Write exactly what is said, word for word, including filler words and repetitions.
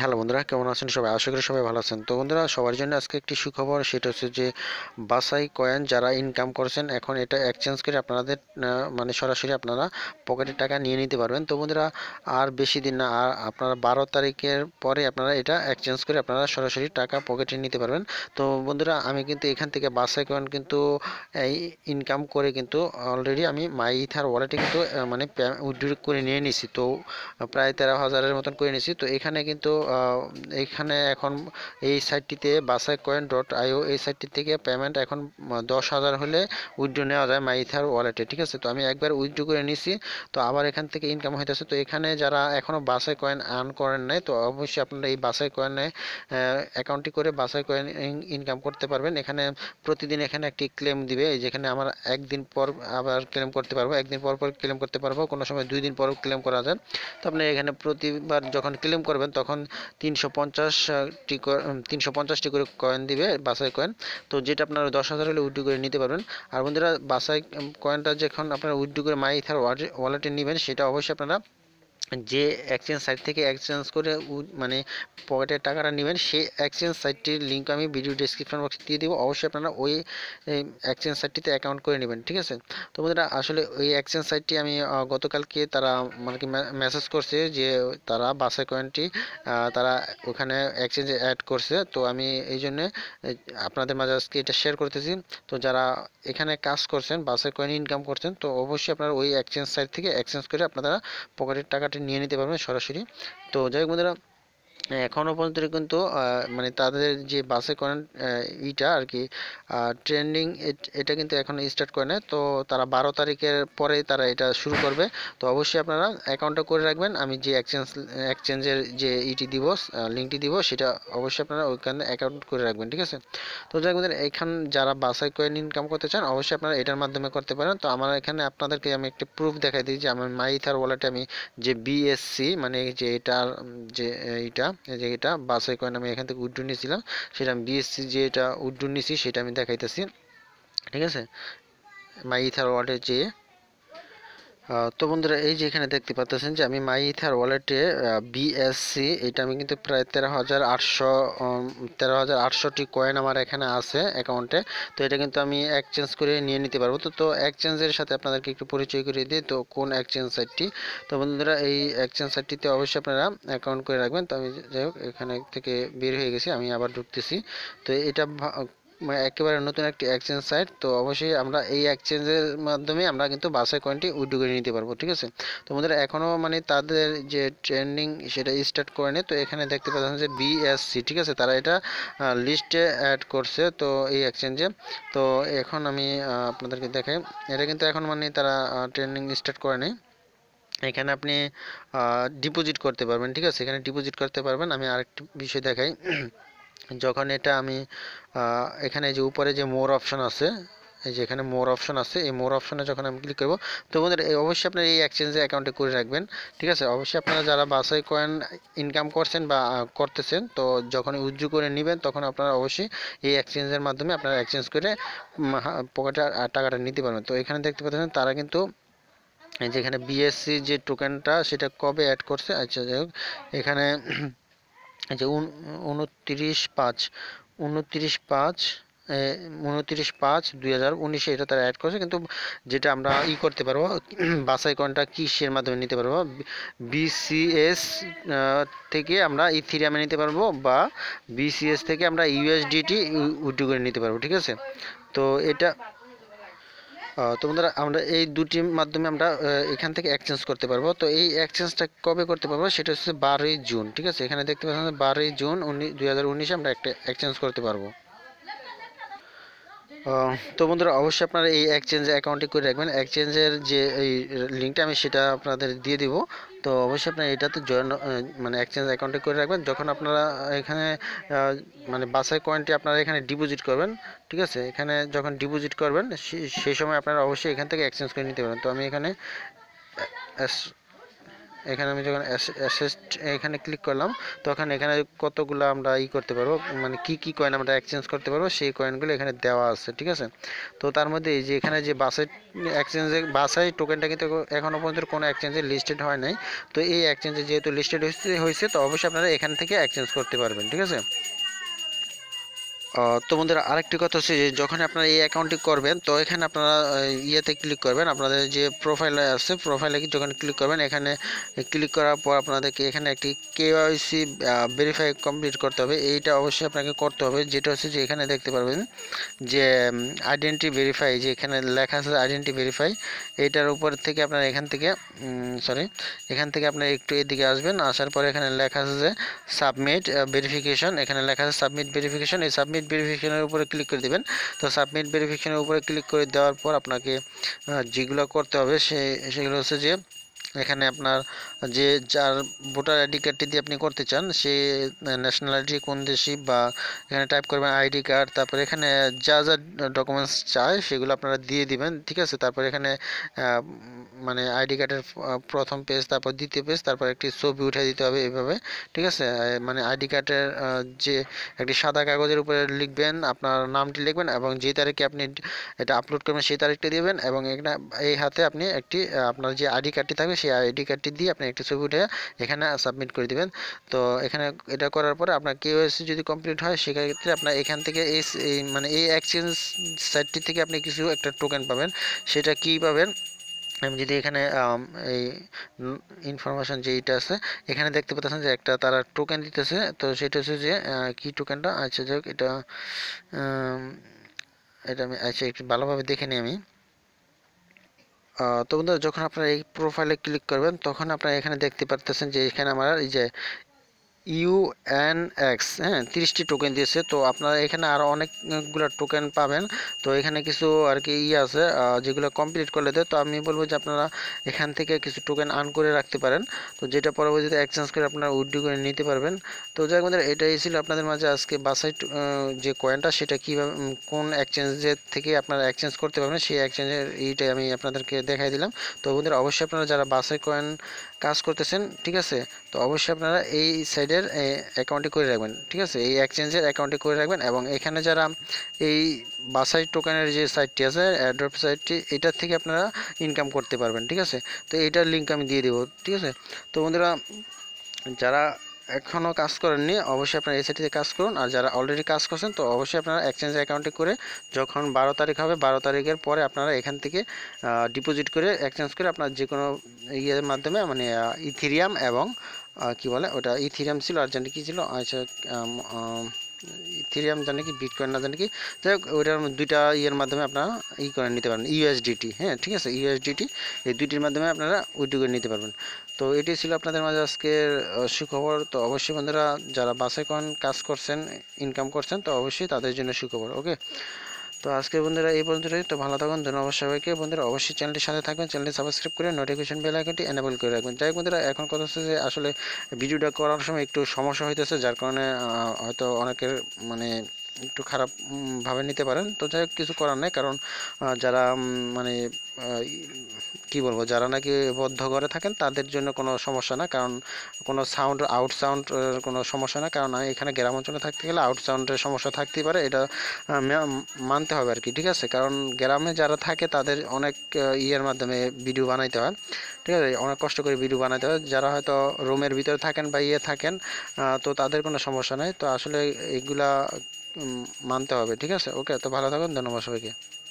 Hello বন্ধুরা, কেমন আছেন সবাই? আশা করি সবাই ভালো আছেন। তো বন্ধুরা, সবার জন্য আজকে একটি সুখবর, সেটা হচ্ছে যে বাসাই কয়েন যারা ইনকাম করছেন এখন এটা এক্সচেঞ্জ করে আপনাদের মানে সরাসরি আপনারা পকেটে টাকা নিয়ে নিতে পারবেন। তো বন্ধুরা, আর বেশি দিন না, আর আপনারা বারো তারিখের পরে আপনারা এটা এক্সচেঞ্জ করে আপনারা সরাসরি টাকা পকেটে নিতে পারবেন। তো বন্ধুরা, আমি কিন্তু এখান থেকে বাসাই কয়েন কিন্তু এই ইনকাম করে কিন্তু অলরেডি আমি মাই ইথার ওয়ালেটে কিন্তু মানে উইথড্র করে নিয়ে নিয়েছি। তো প্রায় তেরো হাজারের মতন করে নিয়েছি। তো এখানে কিন্তু এখানে এখন এই সাইটটিতে বেসিকয়েন ডট আই ও এই সাইটটি থেকে পেমেন্ট এখন দশ হাজার হলে উইথড্র নেওয়া যায় মাই ইথার ওয়ালেটে, ঠিক আছে? তো আমি একবার উইথড্র করে নিয়েছি, তো আবার এখান থেকে ইনকাম হইতেছে। তো এখানে যারা এখনও বেসিকয়েন আর্ন করেন নাই, তো অবশ্যই আপনারা এই বেসিকয়েনে অ্যাকাউন্টটি করে বেসিকয়েন ইনকাম করতে পারবেন। এখানে প্রতিদিন এখানে একটি ক্লেম দিবে, যেখানে আমার একদিন পর আবার ক্লেম করতে পারবো, একদিন পর পর ক্লেম করতে পারবো, কোনো সময় দুই দিন পর ক্লেম করা যায়। তো আপনি এখানে প্রতিবার যখন ক্লেম করবেন তখন তিনশো পঞ্চাশটি তিনশো পঞ্চাশটি করে কয়েন দিবে বাসাই কয়েন। তো যেটা আপনারা দশ হাজার হলে উইথড্র করে নিতে পারবেন। আর বন্ধুরা, বাসাই কয়েনটা যখন আপনারা উইথড্র করে মাই ইথার ওয়ালেটে নেবেন, সেটা অবশ্যই আপনারা যে এক্সচেঞ্জ সাইট থেকে এক্সচেঞ্জ করে মানে পকেটের টাকাটা নেবেন, সেই এক্সচেঞ্জ সাইটটির লিঙ্ক আমি ভিডিও ডেসক্রিপশন বক্সে দিয়ে দেবো। অবশ্যই আপনারা ওই এক্সচেঞ্জ সাইটটিতে অ্যাকাউন্ট করে নেবেন, ঠিক আছে? তো বন্ধুরা, আসলে ওই এক্সচেঞ্জ সাইটটি আমি গতকালকে তারা মানে কি মেসেজ করছে যে তারা বেসিকয়েনটি তারা ওখানে এক্সচেঞ্জে অ্যাড করছে। তো আমি এই জন্যে আপনাদের মাঝে আজকে এটা শেয়ার করতেছি। তো যারা এখানে কাজ করছেন, বেসিকয়েন ইনকাম করছেন, তো অবশ্যই আপনারা ওই এক্সচেঞ্জ সাইট থেকে এক্সচেঞ্জ করে আপনারা পকেটের টাকাটা নিয়ে নিতে পারবেন সরাসরি। তো যাই হোক বন্ধুরা, এখনও পর্যন্ত কিন্তু মানে তাদের যে বেসিকয়েন ইটা আর কি ট্রেন্ডিং, এটা কিন্তু এখনও স্টার্ট করে না। তো তারা বারো তারিখের পরে তারা এটা শুরু করবে। তো অবশ্যই আপনারা অ্যাকাউন্টটা করে রাখবেন। আমি যে এক্সচেঞ্জ এক্সচেঞ্জের যে ইটি দিব, লিঙ্কটি দিব, সেটা অবশ্যই আপনারা ওইখানে অ্যাকাউন্ট করে রাখবেন, ঠিক আছে? তো যাই বন্ধুরা, এখান যারা বেসিকয়েন ইনকাম করতে চান অবশ্যই আপনারা এটার মাধ্যমে করতে পারেন। তো আমার এখানে আপনাদেরকে আমি একটা প্রুফ দেখাই দিই যে আমার মাই ইথার ওয়ালেটে আমি যে বি এস সি মানে যে এটার যে এইটা যে এটা বেসিকয়েন আমি এখান থেকে উইথড্র নিয়েছিলাম, সেটা আমি বি এস সি যে এটা উইথড্র নিয়েছি সেটা আমি দেখাইতেছি, ঠিক আছে? মাই ইথার ওয়ালেটে যে তো বন্ধুরা, এই যে এখানে দেখতে পাচ্ছেন যে আমি মাই ইথার ওয়ালেটে বি এস সি এটা আমি কিন্তু প্রায় তেরো হাজার আটশো তেরো হাজার আটশোটি কয়েন আমার এখানে আছে অ্যাকাউন্টে। তো এটা কিন্তু আমি এক্সচেঞ্জ করে নিয়ে নিতে পারবো। তো তো এক্সচেঞ্জের সাথে আপনাদেরকে একটু পরিচয় করিয়ে দিই, তো কোন এক্সচেঞ্জ সাইটটি। তো বন্ধুরা, এই এক্সচেঞ্জ সাইটটিতে অবশ্যই আপনারা অ্যাকাউন্ট করে রাখবেন। তো আমি যাই হোক এখানে থেকে বের হয়ে গেছি, আমি আবার ঢুকতেছি। তো এটা একেবারে নতুন একটি এক্সচেঞ্জ সাইট। তো অবশ্যই আমরা এই এক্সচেঞ্জের মাধ্যমে আমরা কিন্তু বেসিকয়েনটি উইথড্র করে নিতে পারবো, ঠিক আছে? তো বন্ধুরা, এখনও মানে তাদের যে ট্রেন্ডিং সেটা স্টার্ট করেনি। তো এখানে দেখতে পাচ্ছেন যে বি এস সি, ঠিক আছে, তারা এটা লিস্টে অ্যাড করছে তো এই এক্সচেঞ্জে। তো এখন আমি আপনাদেরকে দেখাই, এটা কিন্তু এখন মানে তারা ট্রেন্ডিং স্টার্ট করেনি। এখানে আপনি ডিপোজিট করতে পারবেন, ঠিক আছে? এখানে ডিপোজিট করতে পারবেন। আমি আরেকটি বিষয় দেখাই, যখন এটা আমি এখানে যে উপরে যে মোর অপশন আছে, এই যে এখানে মোর অপশন আছে, এই মোর অপশনে যখন আমি ক্লিক করবো, তো বন্ধুরা অবশ্যই আপনার এই এক্সচেঞ্জে অ্যাকাউন্টে করে রাখবেন, ঠিক আছে? অবশ্যই আপনারা যারা বেসিকয়েন ইনকাম করছেন বা করতেছেন, তো যখন উইথড্র করে নেবেন তখন আপনারা অবশ্যই এই এক্সচেঞ্জের মাধ্যমে আপনারা এক্সচেঞ্জ করে পকেটে টাকাটা নিতে পারবেন। তো এখানে দেখতে পাচ্ছেন তারা কিন্তু এই যে এখানে বি এস সি যে টোকেনটা সেটা কবে অ্যাড করছে, আচ্ছা যাই হোক এখানে যে উনত্রিশ পাঁচ উনত্রিশ পাঁচ উনত্রিশ পাঁচ দুই হাজার উনিশে এটা তারা অ্যাড করছে। কিন্তু যেটা আমরা ই করতে পারবো, বেসিকয়েনটা কিসের মাধ্যমে নিতে পারবো, বি সি এস থেকে আমরা ইথেরিয়ামে নিতে পারবো বা বি সি এস থেকে আমরা U S D T withdraw করে নিতে পারবো, ঠিক আছে? তো এটা তো বন্ধুরা আমরা এই দুটির মাধ্যমে আমরা এখান থেকে এক্সচেঞ্জ করতে পারবো। তো এই এক্সচেঞ্জটা কবে করতে পারবো, সেটা হচ্ছে বারোই জুন, ঠিক আছে? এখানে দেখতে পাচ্ছেন বারোই জুন দুই হাজার উনিশে আমরা একটা এক্সচেঞ্জ করতে পারবো। তো বন্ধুরা অবশ্যই আপনারা এই এক্সচেঞ্জে অ্যাকাউন্টটি করে রাখবেন। এক্সচেঞ্জের যে এই লিঙ্কটা আমি সেটা আপনাদের দিয়ে দিব। তো অবশ্যই আপনারা এটাতে জয়েন মানে এক্সচেঞ্জ অ্যাকাউন্টে করে রাখবেন। যখন আপনারা এখানে মানে বেসিকয়েনটি আপনারা এখানে ডিপোজিট করবেন, ঠিক আছে? এখানে যখন ডিপোজিট করবেন সেই সময় আপনারা অবশ্যই এখান থেকে এক্সচেঞ্জ করে নিতে পারেন। তো আমি এখানে এখানে আমি যখন অ্যাসেট এখানে ক্লিক করলাম তখন এখানে কতগুলো আমরা ই করতে পারবো মানে কি কি কয়েন আমরা এক্সচেঞ্জ করতে পারবো সেই কয়েনগুলো এখানে দেওয়া আছে ঠিক আছে। তো তার মধ্যে এই যে এখানে যে বাসের এক্সচেঞ্জে বাসাই টোকেনটা কিন্তু এখনো পর্যন্ত কোনো এক্সচেঞ্জে লিস্টেড হয় নাই। তো এই এক্সচেঞ্জে যেহেতু লিস্টেড হয়েছে তো অবশ্যই আপনারা এখান থেকে এক্সচেঞ্জ করতে পারবেন ঠিক আছে। তো বন্ধুরা আরেকটি কথা হচ্ছে যে যখন আপনারা এই অ্যাকাউন্টটি করবেন তো এখানে আপনারা ইয়েতে ক্লিক করবেন, আপনাদের যে প্রোফাইল আছে প্রোফাইলে যখন ক্লিক করবেন এখানে ক্লিক করার পর আপনাদেরকে এখানে একটি কেওয়াইসি ভেরিফাই কমপ্লিট করতে হবে। এইটা অবশ্যই আপনাকে করতে হবে, যেটা হচ্ছে যে এখানে দেখতে পারবেন যে আইডেন্টি ভেরিফাই যে এখানে লেখা আছে আইডেন্টি ভেরিফাই এইটার উপর থেকে আপনারা এখান থেকে সরি এখান থেকে আপনারা একটু এদিকে আসবেন, আসার পরে এখানে লেখা আছে যে সাবমিট ভেরিফিকেশন, এখানে লেখা আছে সাবমিট ভেরিফিকেশন। এই সাবমিট ভেরিফিকেশনের উপরে ক্লিক করে দিবেন। তো সাবমিট ভেরিফিকেশনের উপরে ক্লিক করে দেওয়ার পর আপনাকে যেগুলো করতে হবে সে সেগুলো হচ্ছে যে এখানে আপনার যে যার ভোটার আইডি কার্ডটি দিয়ে আপনি করতে চান সে ন্যাশনালিটি কোন দেশি বা এখানে টাইপ করবেন আইডি কার্ড, তারপরে এখানে যা যা ডকুমেন্টস চায় সেগুলো আপনারা দিয়ে দিবেন ঠিক আছে। তারপরে এখানে মানে আইডি কার্ডের প্রথম পেজ তারপর দ্বিতীয় পেজ তারপর একটি ছবি উঠে দিতে হবে এভাবে ঠিক আছে। মানে আইডি কার্ডের যে একটি সাদা কাগজের উপরে লিখবেন আপনার নামটি লিখবেন এবং যে তারিখে আপনি এটা আপলোড করবেন সেই তারিখটি দেবেন এবং এখানে এই হাতে আপনি একটি আপনার যে আইডি কার্ডটি থাকবে সেই আইডি কার্ডটি দিয়ে আপনি একটা ছবি উঠে এখানে সাবমিট করে দিবেন। তো এখানে এটা করার পরে আপনার কেওয়াইসি যদি কমপ্লিট হয় সেক্ষেত্রে আপনার এখান থেকে এই মানে এই এক্সচেঞ্জ সাইটটি থেকে আপনি কিছু একটা টোকেন পাবেন। সেটা কী পাবেন আমি যদি এখানে এই ইনফরমেশন যেইটা আছে এখানে দেখতে পাচ্ছেন যে একটা তারা টোকেন দিতেছে। তো সেটা হচ্ছে যে কী টোকেনটা আচ্ছা যাক এটা এটা আমি আচ্ছা একটু ভালোভাবে দেখে নিই আমি। তো বন্ধুরা যখন আপনারা এই প্রোফাইলে ক্লিক করবেন তখন আপনারা এখানে দেখতে পারতেছেন যে এখানে আমার এই যে ইউএনএক্স হ্যাঁ তিরিশটি টোকেন দিয়েছে। তো আপনারা এখানে আরও অনেকগুলো টোকেন পাবেন। তো এখানে কিছু আর কি ইয়ে আছে যেগুলো কমপ্লিট করলে দেয়। তো আমি বলবো যে আপনারা এখান থেকে কিছু টোকেন আর্ন করে রাখতে পারেন, তো যেটা পরবর্তীতে এক্সচেঞ্জ করে আপনারা উইথড্র করে নিতে পারবেন। তো যাই হোক বন্ধুরা এটাই ছিল আপনাদের মাঝে আজকে বাসাই যে কয়েনটা সেটা কীভাবে কোন এক্সচেঞ্জের থেকে আপনারা এক্সচেঞ্জ করতে পারবেন সেই এক্সচেঞ্জের এইটাই আমি আপনাদেরকে দেখাই দিলাম। তো বন্ধুরা অবশ্যই আপনারা যারা বাসাই কয়েন কাজ করতেছেন ঠিক আছে তো অবশ্যই আপনারা এই সাইডে অ্যাকাউন্টে করে রাখবেন ঠিক আছে, এই এক্সচেঞ্জের অ্যাকাউন্টে করে রাখবেন। এবং এখানে যারা এই বাসাই টোকেনের যে সাইটটি আছে অ্যাড্রপ সাইটটি এটা থেকে আপনারা ইনকাম করতে পারবেন ঠিক আছে। তো এটার লিঙ্ক আমি দিয়ে দেবো ঠিক আছে। তো বন্ধুরা যারা এখনও কাজ করেননি অবশ্যই আপনারা এই সাইটটিতে কাজ করুন, আর যারা অলরেডি কাজ করছেন তো অবশ্যই আপনারা এক্সচেঞ্জ অ্যাকাউন্টে করে যখন বারো তারিখ হবে বারো তারিখের পরে আপনারা এখান থেকে ডিপোজিট করে এক্সচেঞ্জ করে আপনার যে কোনো ইয়ের মাধ্যমে মানে ইথেরিয়াম এবং কি বলে ওটা ইথেরিয়াম ছিল আর জানি কি ছিল আচ্ছা ইথেরিয়াম জানি কি বিটকয়েন না জানি কি যাই হোক ওইটার দুইটা ইয়ের মাধ্যমে আপনারা ই করে নিতে পারবেন ইউএসডিটি হ্যাঁ ঠিক আছে ইউএসডিটি এই দুইটির মাধ্যমে আপনারা উইথড্র করে নিতে পারবেন। তো এটি ছিল আপনাদের মাঝে আজকের সুখবর। তো অবশ্যই বন্ধুরা যারা বাসাই কয়েন কাজ করছেন ইনকাম করছেন তো অবশ্যই তাদের জন্য সুখবর ওকে। তো আজকের বন্ধুরা এই পর্যন্তই। তো ভালো থাকুন, ধন্যবাদ সবাইকে। বন্ধুরা অবশ্যই চ্যানেলটির সাথে থাকবেন, চ্যানেলটি সাবস্ক্রাইব করে নোটিফিকেশন বেল আইকনটি এনেবল করে রাখবেন। যাই বন্ধুরা এখন কথা হচ্ছে যে আসলে ভিডিওটা করার সময় একটু সমস্যা হইতেছে যার কারণে হয়তো অনেকের মানে একটু খারাপভাবে নিতে পারেন। তো যাই হোক কিছু করার নেই, কারণ যারা মানে কি বলবো যারা নাকি বদ্ধ ঘরে থাকেন তাদের জন্য কোনো সমস্যা না, কারণ কোনো সাউন্ড আউট সাউন্ড কোনো সমস্যা না, কারণ এখানে গ্রাম অঞ্চলে থাকতে গেলে আউট সাউন্ডের সমস্যা থাকতেই পারে, এটা মানতে হবে আর কি ঠিক আছে। কারণ গ্রামে যারা থাকে তাদের অনেক ইয়ের মাধ্যমে ভিডিও বানাইতে হয় ঠিক আছে, অনেক কষ্ট করে ভিডিও বানাইতে হয়। যারা হয়তো রুমের ভিতরে থাকেন বা ইয়ে থাকেন তো তাদের কোনো সমস্যা নেই। তো আসলে এগুলা মানতে হবে ঠিক আছে ওকে। তো ভালো থাকুন, ধন্যবাদ সবাইকে।